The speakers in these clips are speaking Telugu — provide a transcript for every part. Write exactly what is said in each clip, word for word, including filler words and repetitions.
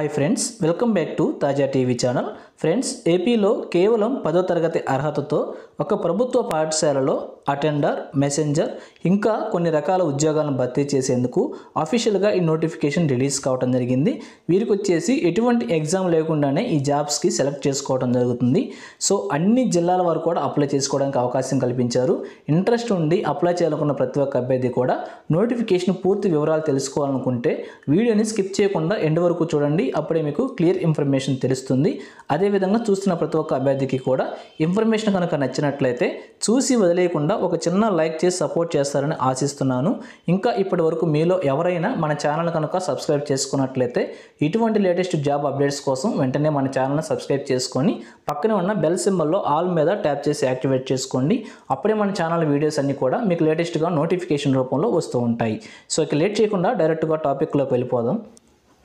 High friends welcome back to Taaza TV channel friends एपीलो केवलम पदो तरगति अर्हततो ఒక ప్రభుత్వ పాఠశాలలో అటెండర్ మెసెంజర్ ఇంకా కొన్ని రకాల ఉద్యోగాలను భర్తీ చేసేందుకు ఆఫీషియల్ గా ఈ నోటిఫికేషన్ రిలీజ్ కావడం జరిగింది। వీరికి వచ్చేసి ఎటువంటి ఎగ్జామ్ లేకుండానే ఈ జాబ్స్ కి సెలెక్ట్ చేసుకోవడం జరుగుతుంది। సో అన్ని జిల్లాల వారు కూడా అప్లై చేసుకోవడానికి అవకాశం కల్పించారు। ఇంట్రెస్ట్ ఉండి అప్లై చేయాలనుకున్న ప్రతి ఒక్క అభ్యర్థి కూడా నోటిఫికేషన్ పూర్తి వివరాలు తెలుసుకోవాలనుకుంటే వీడియోని స్కిప్ చేయకుండా ఎండ్ వరకు చూడండి। అప్పుడే మీకు క్లియర్ ఇన్ఫర్మేషన్ తెలుస్తుంది। అదే విధంగా చూస్తున్న ప్రతి ఒక్క అభ్యర్థికి కూడా ఇన్ఫర్మేషన్ కనుక నచ్చిన चूसी वదిలేకుండా ఒక చిన్న లైక్ చేసి సపోర్ట్ చేస్తారని ఆశిస్తున్నాను। ఇంకా ఇప్పటివరకు మీలో ఎవరైనా మన ఛానల్ కనుక సబ్స్క్రైబ్ చేసుకున్నట్లయితే ఇటువంటి లేటెస్ట్ జాబ్ అప్డేట్స్ కోసం వెంటనే మన ఛానల్ ని సబ్స్క్రైబ్ చేసుకొని పక్కనే ఉన్న బెల్ సింబల్ లో ఆల్ మీద ట్యాప్ చేసి యాక్టివేట్ చేసుకోండి। అప్పుడే మన ఛానల్ వీడియోస్ అన్ని కూడా మీకు లేటెస్ట్ గా నోటిఫికేషన్ రూపంలో వస్తూ ఉంటాయి। సో ఇక లేట్ చేయకుండా డైరెక్ట్ గా టాపిక్ లోకి వెళ్ళిపోదాం।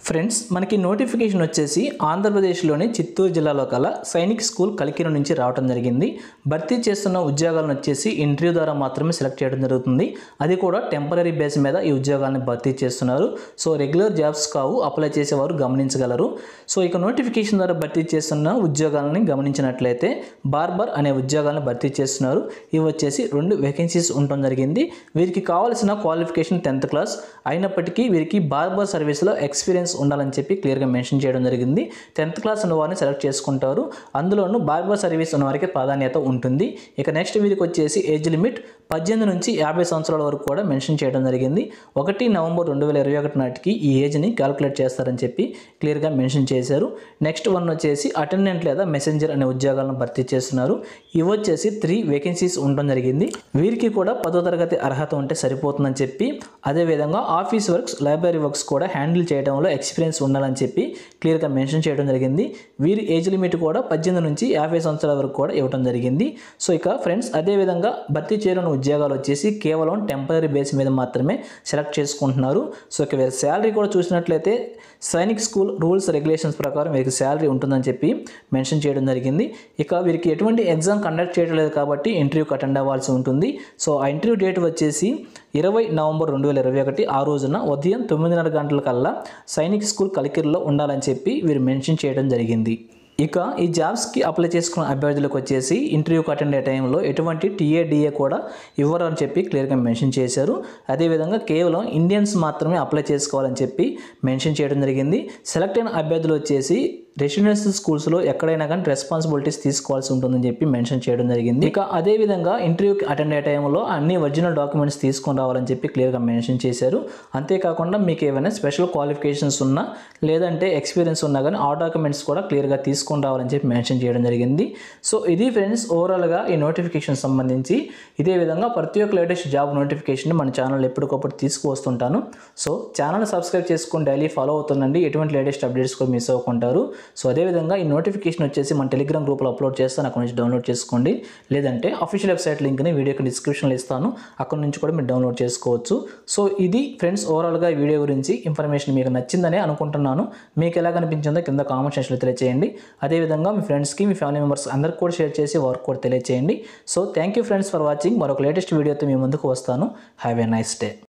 ఫ్రెండ్స్ మనకి నోటిఫికేషన్ వచ్చేసి ఆంధ్రప్రదేశ్లోని చిత్తూరు జిల్లాలో కల సైనిక్ స్కూల్ కలికిరి నుంచి రావడం జరిగింది। భర్తీ చేస్తున్న ఉద్యోగాలను వచ్చేసి ఇంటర్వ్యూ ద్వారా మాత్రమే సెలెక్ట్ చేయడం జరుగుతుంది। అది కూడా టెంపరరీ బేస్ మీద ఈ ఉద్యోగాలను భర్తీ చేస్తున్నారు। సో రెగ్యులర్ జాబ్స్ కావు, అప్లై చేసేవారు గమనించగలరు। సో ఇక నోటిఫికేషన్ ద్వారా భర్తీ చేస్తున్న ఉద్యోగాలను గమనించినట్లయితే బార్బర్ అనే ఉద్యోగాలను భర్తీ చేస్తున్నారు। ఇవి వచ్చేసి రెండు వేకెన్సీస్ ఉండడం జరిగింది। వీరికి కావాల్సిన క్వాలిఫికేషన్ టెన్త్ క్లాస్ అయినప్పటికీ వీరికి బార్బర్ సర్వీస్లో ఎక్స్పీరియన్స్ ఉండాలని చెప్పి క్లియర్ గా మెన్షన్ చేయడం జరిగింది। టెన్త్ క్లాస్ ఉన్నవారిని సెలెక్ట్ చేసుకుంటారు। అందులోనూ బార్బర్ సర్వీస్ ఉన్నవారికి ప్రాధాన్యత ఉంటుంది। ఇక నెక్స్ట్ వీరికి వచ్చేసి ఏజ్ లిమిట్ పద్దెనిమిది నుంచి యాభై సంవత్సరాల వరకు కూడా మెన్షన్ చేయడం జరిగింది। ఒకటి నవంబర్ రెండు వేల ఇరవై ఒకటి నాటికి ఈ ఏజ్ ని క్యాలిక్యులేట్ చేస్తారని చెప్పి క్లియర్ గా మెన్షన్ చేశారు। నెక్స్ట్ వన్ వచ్చేసి అటెండెంట్ లేదా మెసెంజర్ అనే ఉద్యోగాలను భర్తీ చేస్తున్నారు। ఇవి వచ్చేసి త్రీ వేకెన్సీస్ ఉండడం జరిగింది। వీరికి కూడా పదో తరగతి అర్హత ఉంటే సరిపోతుందని చెప్పి అదే విధంగా ఆఫీస్ వర్క్స్ లైబ్రరీ వర్క్స్ కూడా హ్యాండిల్ చేయడంలో ఎక్స్పీరియన్స్ ఉండాలని చెప్పి క్లియర్ గా మెన్షన్ చేయడం జరిగింది। వీరి ఏజ్ లిమిట్ కూడా పద్దెనిమిది నుంచి యాభై సంవత్సరాల వరకు కూడా ఇవ్వడం జరిగింది। సో ఇక ఫ్రెండ్స్ అదే విధంగా భర్తీ చేయడం ఉద్యోగాలు వచ్చేసి కేవలం టెంపరరీ బేస్ మీద మాత్రమే సెలెక్ట్ చేసుకుంటున్నారు। సో ఇక వీరి శాలరీ కూడా చూసినట్లయితే సైనిక్ స్కూల్ రూల్స్ రెగ్యులేషన్స్ ప్రకారం వీరికి శాలరీ ఉంటుందని చెప్పి మెన్షన్ చేయడం జరిగింది। ఇక వీరికి ఎటువంటి ఎగ్జామ్ కండక్ట్ చేయలేదు కాబట్టి ఇంటర్వ్యూకి అటెండ్ అవ్వాల్సి ఉంటుంది। సో ఆ ఇంటర్వ్యూ డేట్ వచ్చేసి ఇరవై నవంబర్ రెండు వేల ఇరవై ఒకటి ఆ రోజున ఉదయం తొమ్మిదిన్నర గంటల కల్లా సైనిక్ స్కూల్ కలికిరిలో ఉండాలని చెప్పి వీరు మెన్షన్ చేయడం జరిగింది। ఇక ఈ జాబ్స్కి అప్లై చేసుకున్న అభ్యర్థులకు వచ్చేసి ఇంటర్వ్యూకి అటెండ్ అయ్యే టైంలో ఎటువంటి టీఏడిఏ కూడా ఇవ్వరని చెప్పి క్లియర్గా మెన్షన్ చేశారు। అదేవిధంగా కేవలం ఇండియన్స్ మాత్రమే అప్లై చేసుకోవాలని చెప్పి మెన్షన్ చేయడం జరిగింది। సెలెక్ట్ అయిన అభ్యర్థులు వచ్చేసి రెసిడెన్షియల్ స్కూల్స్లో ఎక్కడైనా కానీ రెస్పాన్సిబిలిటీస్ తీసుకోవాల్సి ఉంటుందని చెప్పి మెన్షన్ చేయడం జరిగింది। ఇక అదేవిధంగా ఇంటర్వ్యూకి అటెండ్ అయ్యే టైంలో అన్ని ఒరిజినల్ డాక్యుమెంట్స్ తీసుకొని రావాలని చెప్పి క్లియర్గా మెన్షన్ చేశారు। అంతేకాకుండా మీకు ఏమైనా స్పెషల్ క్వాలిఫికేషన్స్ ఉన్నా లేదంటే ఎక్స్పీరియన్స్ ఉన్నా కానీ ఆ డాక్యుమెంట్స్ కూడా క్లియర్గా తీసుకొని రావాలని చెప్పి మెన్షన్ చేయడం జరిగింది। సో ఇది ఫ్రెండ్స్ ఓవరాల్గా ఈ నోటిఫికేషన్ సంబంధించి ఇదే విధంగా ప్రతి ఒక్క లేటెస్ట్ జాబ్ నోటిఫికేషన్ మన ఛానల్ ఎప్పటికప్పుడు తీసుకువస్తుంటాను। సో ఛానల్ సబ్స్క్రైబ్ చేసుకొని డైలీ ఫాలో అవుతుండండి। ఎటువంటి లేటెస్ట్ అప్డేట్స్ కూడా మిస్ అవ్వకుంటారు। సో అదే విధంగా ఈ నోటిఫికేషన్ వచ్చేసి మన టెలిగ్రామ్ గ్రూప్లో అప్లోడ్ చేస్తాను, అక్కడ నుంచి డౌన్లోడ్ చేసుకోండి। లేదంటే అఫీషియల్ వెబ్సైట్ లింక్ని వీడియోకి డిస్క్రిప్షన్లో ఇస్తాను, అక్కడ నుంచి కూడా మీరు డౌన్లోడ్ చేసుకోవచ్చు। సో ఇది ఫ్రెండ్స్ ఓవరాల్గా ఈ వీడియో గురించి ఇన్ఫర్మేషన్ మీకు నచ్చిందని అనుకుంటున్నాను। మీకు ఎలా కనిపించిందో కింద కామెంట్ సెక్షన్లో తెలియజేయండి। అదేవిధంగా మీ ఫ్రెండ్స్కి మీ ఫ్యామిలీ మెంబర్స్ అందరికీ కూడా షేర్ చేసి వారికి కూడా తెలియజేయండి। So thank you friends for watching. మరొక లేటెస్ట్ వీడియోతో మీ ముందుకు వస్తాను. Have a nice day.